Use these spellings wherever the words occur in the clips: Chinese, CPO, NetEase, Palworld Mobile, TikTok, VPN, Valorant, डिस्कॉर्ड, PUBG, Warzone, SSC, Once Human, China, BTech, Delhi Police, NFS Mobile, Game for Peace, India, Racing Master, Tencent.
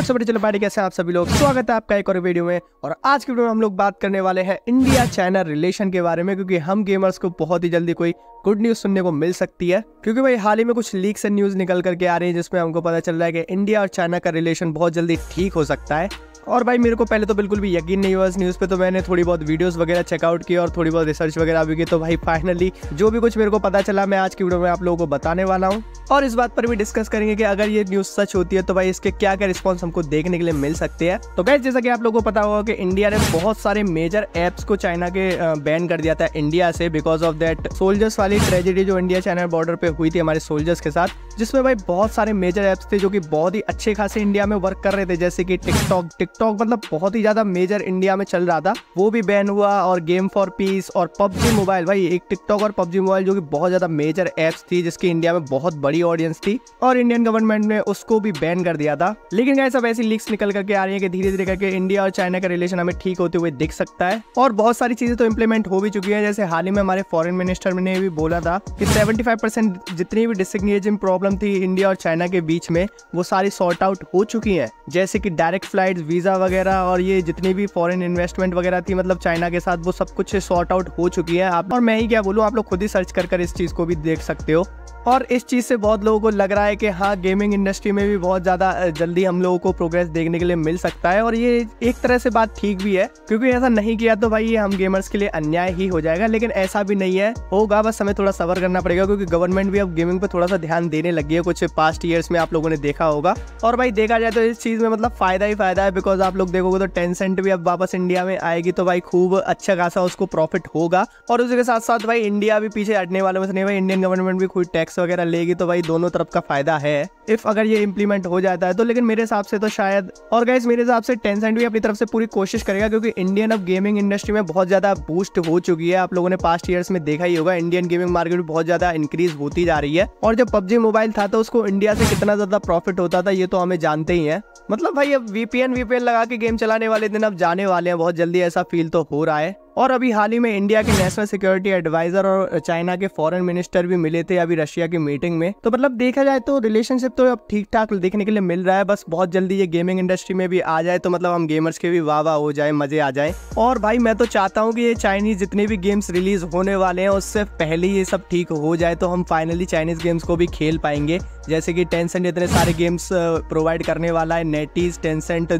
कैसे आप सभी लोग, स्वागत है आपका एक और वीडियो में। और आज के वीडियो में हम लोग बात करने वाले हैं इंडिया चाइना रिलेशन के बारे में, क्योंकि हम गेमर्स को बहुत ही जल्दी कोई गुड न्यूज सुनने को मिल सकती है। क्योंकि भाई हाल ही में कुछ लीक से न्यूज निकल करके आ रही है जिसमें हमको पता चल रहा है कि इंडिया और चाइना का रिलेशन बहुत जल्दी ठीक हो सकता है। और भाई मेरे को पहले तो बिल्कुल भी यकीन नहीं हुआ इस न्यूज़ पे, तो मैंने थोड़ी बहुत वीडियोस वगैरह चेकआउट की और थोड़ी बहुत रिसर्च वगैरह भी की। तो भाई फाइनली जो भी कुछ मेरे को पता चला मैं आज की वीडियो में आप लोगों को बताने वाला हूँ। और इस बात पर भी डिस्कस करेंगे कि अगर ये न्यूज़ सच होती है तो भाई इसके क्या क्या रिस्पॉन्स हमको देखने के लिए मिल सकते हैं। तो गाइस जैसा कि आप लोगों को पता होगा कि इंडिया ने बहुत सारे मेजर ऐप्स को चाइना के बैन कर दिया था इंडिया से, बिकॉज ऑफ दैट सोल्जर्स वाली ट्रेजेडी जो इंडिया चाइना बॉर्डर पे हुई थी हमारे सोल्जर्स के साथ, जिसमें भाई बहुत सारे मेजर ऐप्स थे जो कि बहुत ही अच्छे खासे इंडिया में वर्क कर रहे थे, जैसे कि टिकटॉक मतलब बहुत ही ज्यादा मेजर इंडिया में चल रहा था, वो भी बैन हुआ। और गेम फॉर पीस और PUBG मोबाइल, भाई एक टिकटॉक और PUBG मोबाइल जो कि बहुत ज्यादा मेजर एप्स थी जिसकी इंडिया में बहुत बड़ी ऑडियंस थी, और इंडियन गवर्नमेंट ने उसको भी बैन कर दिया था। लेकिन गाइस अब ऐसी लीक्स निकल करके आ रही है कि धीरे धीरे करके इंडिया और चाइना का रिलेशन हमें ठीक होते हुए दिख सकता है। और बहुत सारी चीजें तो इम्प्लीमेंट हो भी चुकी है, जैसे हाल ही में हमारे फॉरेन मिनिस्टर ने भी बोला था कि 75% जितनी भी डिसिग्नेशन प्रॉब्लम थी इंडिया और चाइना के बीच में वो सारी सॉर्ट आउट हो चुकी है, जैसे कि डायरेक्ट फ्लाइट, वीजा वगैरह और ये जितनी भी फॉरेन इन्वेस्टमेंट वगैरह थी मतलब चाइना के साथ, वो सब कुछ सॉर्ट आउट हो चुकी है। आप और मैं ही क्या बोलूँ, आप लोग खुद ही सर्च कर इस चीज़ को भी देख सकते हो। और इस चीज़ से बहुत लोगों को लग रहा है कि हाँ गेमिंग इंडस्ट्री में भी बहुत ज़्यादा जल्दी हम लोगों को प्रोग्रेस देखने के लिए मिल सकता है। और ये एक तरह से बात ठीक भी है, क्योंकि ऐसा नहीं किया तो भाई ये हम गेमर्स के लिए अन्याय ही हो जाएगा। लेकिन ऐसा भी नहीं है, होगा, बस हमें थोड़ा सब्र करना पड़ेगा, क्योंकि गवर्नमेंट भी अब गेमिंग पर थोड़ा सा ध्यान देने लगी है कुछ पास्ट ईयर्स में, आप लोगों ने देखा होगा। और भाई देखा जाए तो इस चीज़ में मतलब फ़ायदा ही फ़ायदा है, बिकॉज आप लोग देखोगे तो टेंसेंट भी अब वापस इंडिया में आएगी तो भाई खूब अच्छा खासा उसको प्रॉफिट होगा। और उसके साथ साथ भाई इंडिया भी पीछे हटने वाले में नहीं, भाई इंडियन गवर्नमेंट भी खुद टैक्स वगैरह लेगी, तो भाई दोनों तरफ का फायदा है इफ अगर ये इंप्लीमेंट हो जाता है तो। लेकिन मेरे हिसाब से तो शायद, और गाइस मेरे हिसाब से टेंसेंट भी अपनी तरफ से पूरी कोशिश करेगा, क्योंकि इंडियन अब गेमिंग इंडस्ट्री में बहुत ज़्यादा बूस्ट हो चुकी है। आप लोगों ने पास्ट ईयर्स में देखा ही होगा इंडियन गेमिंग मार्केट भी बहुत ज़्यादा इंक्रीज होती जा रही है। और जब PUBG मोबाइल था तो उसको इंडिया से कितना ज़्यादा प्रॉफिट होता था ये तो हमें जानते ही हैं। मतलब भाई अब VPN लगा के गेम चलाने वाले दिन अब जाने वाले हैं बहुत जल्दी, ऐसा फील तो हो रहा है। और अभी हाल ही में इंडिया के नेशनल सिक्योरिटी एडवाइजर और चाइना के फॉरेन मिनिस्टर भी मिले थे अभी रशिया की मीटिंग में, तो मतलब देखा जाए तो रिलेशनशिप तो अब ठीक ठाक देखने के लिए मिल रहा है। बस बहुत जल्दी ये गेमिंग इंडस्ट्री में भी आ जाए तो मतलब हम गेमर्स के भी वाह वाह हो जाए, मजे आ जाए। और भाई मैं तो चाहता हूँ कि ये चाइनीज जितने भी गेम्स रिलीज होने वाले हैं उससे पहले ये सब ठीक हो जाए, तो हम फाइनली चाइनीज गेम्स को भी खेल पाएंगे, जैसे कि टेंसेंट इतने सारे गेम्स प्रोवाइड करने वाला है, NetEase, टेंसेंट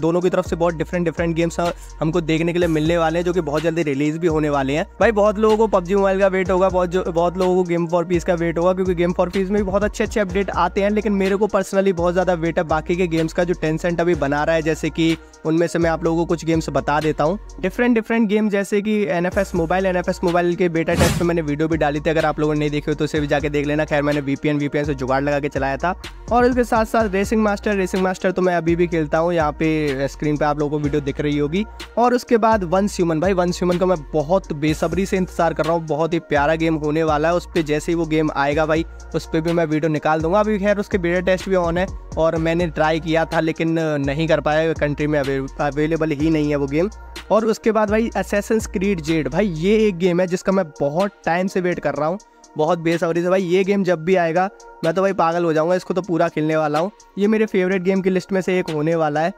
दोनों की तरफ से बहुत डिफरेंट गेम्स हमको देखने के लिए मिलने वाले हैं जो कि बहुत जल्दी रिलीज भी होने वाले हैं। भाई बहुत लोगों को PUBG मोबाइल का वेट होगा, बहुत लोगों को गेम फॉर पीस का वेट होगा, क्योंकि गेम फॉर पीस में भी बहुत अच्छे अपडेट आते हैं। लेकिन मेरे को पर्सनली बहुत ज़्यादा वेट है बाकी के गेम्स का जो टेंसेंट अभी बना रहा है, जैसे कि उनमें से मैं आप लोगों को कुछ गेम्स बता देता हूँ, डिफरेंट गेम, जैसे कि NFS मोबाइल के बेटा टेस्ट में मैंने वीडियो भी डाली थी, अगर आप लोगों ने नहीं देखी हो तो उसे भी जाके देख लेना। खैर मैंने VPN से जुगाड़ लगा के चलाया था। और इसके साथ साथ रेसिंग मास्टर तो मैं अभी भी खेलता हूँ, यहाँ पे स्क्रीन पे आप लोगों को वीडियो दिख रही होगी। और उसके बाद वंस ह्यूमन का मैं बहुत बेसब्री से इंतजार कर रहा हूँ, बहुत ही प्यारा गेम होने वाला है। उस पर जैसे ही वो गेम आएगा भाई उस पर भी मैं वीडियो निकाल दूंगा। अभी खैर उसके बेटा टेस्ट भी ऑन है और मैंने ट्राई किया था लेकिन नहीं कर पाया, कंट्री में अवेलेबल ही नहीं है वो गेम। और उसके बाद भाई Assassin's Creed Z, भाई ये एक गेम है जिसका मैं बहुत टाइम से वेट कर रहा हूँ, बहुत बेसब्री से। भाई ये गेम जब भी आएगा मैं तो भाई पागल हो जाऊँगा, इसको तो पूरा खेलने वाला हूँ। ये मेरे फेवरेट गेम की लिस्ट में से एक होने वाला है।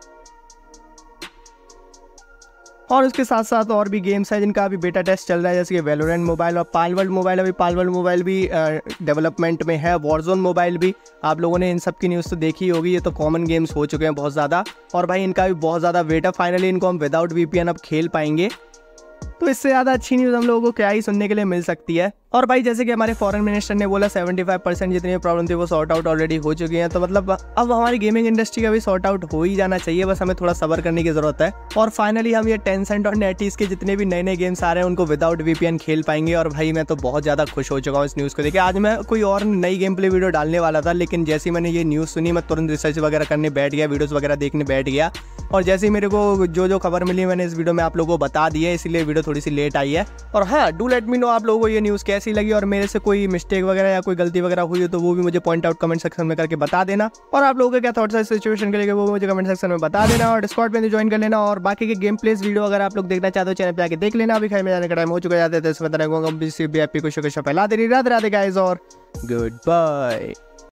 और उसके साथ साथ और भी गेम्स हैं जिनका अभी बेटा टेस्ट चल रहा है, जैसे कि Valorant मोबाइल और पालवर्ल्ड मोबाइल भी डेवलपमेंट में है। Warzone मोबाइल भी आप लोगों ने इन सब की न्यूज़ तो देखी होगी, ये तो कॉमन गेम्स हो चुके हैं बहुत ज़्यादा, और भाई इनका भी बहुत ज़्यादा वेट है। फाइनली इनको हम विदाउट VPN अब खेल पाएंगे, तो इससे ज़्यादा अच्छी न्यूज़ हम लोगों को क्या ही सुनने के लिए मिल सकती है। और भाई जैसे कि हमारे फॉरेन मिनिस्टर ने बोला 75% जितनी प्रॉब्लम थी वो सॉर्ट आउट ऑलरेडी हो चुकी हैं, तो मतलब अब हमारी गेमिंग इंडस्ट्री का भी सॉर्ट आउट हो ही जाना चाहिए, बस हमें थोड़ा सब्र करने की ज़रूरत है। और फाइनली हम ये टेंसेंट और NetEase के जितने भी नए गेम्स आ रहे हैं उनको विदाउट VPN खेल पाएंगे। और भाई मैं तो बहुत ज़्यादा खुश हो चुका हूँ इस न्यूज़ को देखिए। आज मैं कोई और नई गेम प्ले वीडियो डालने वाला था, लेकिन जैसे ही मैंने ये न्यूज़ सुनी मैं तुरंत रिसर्च वगैरह करने बैठ गया, वीडियोज़ वगैरह देखने बैठ गया, और जैसे ही मेरे को जो खबर मिली मैंने इस वीडियो में आप लोगों को बता दी है, इसलिए वीडियो थोड़ी सी लेट आई है। और हाँ, डू लेट मी नो आप लोगों को ये न्यूज़ कैसी लगी, और मेरे से कोई मिस्टेक वगैरह या कोई गलती वगैरह हुई हो तो वो भी मुझे पॉइंट आउट कमेंट सेक्शन में करके बता देना। और आप लोगों के क्या थॉट्स है सिचुएशन के लिए वो मुझे कमेंट सेक्शन में बता देना, और डिस्कॉर्ड में ज्वाइन कर लेना। और बाकी के गेम प्लेस वीडियो अगर आप लोग देखना चाहते हो चैनल पर आके देख लेना। अभी खैर में जाने का टाइम हो चुका जाता है, तो इसमें फैला दे रही, राधे राधे गाइस और गुड बाय।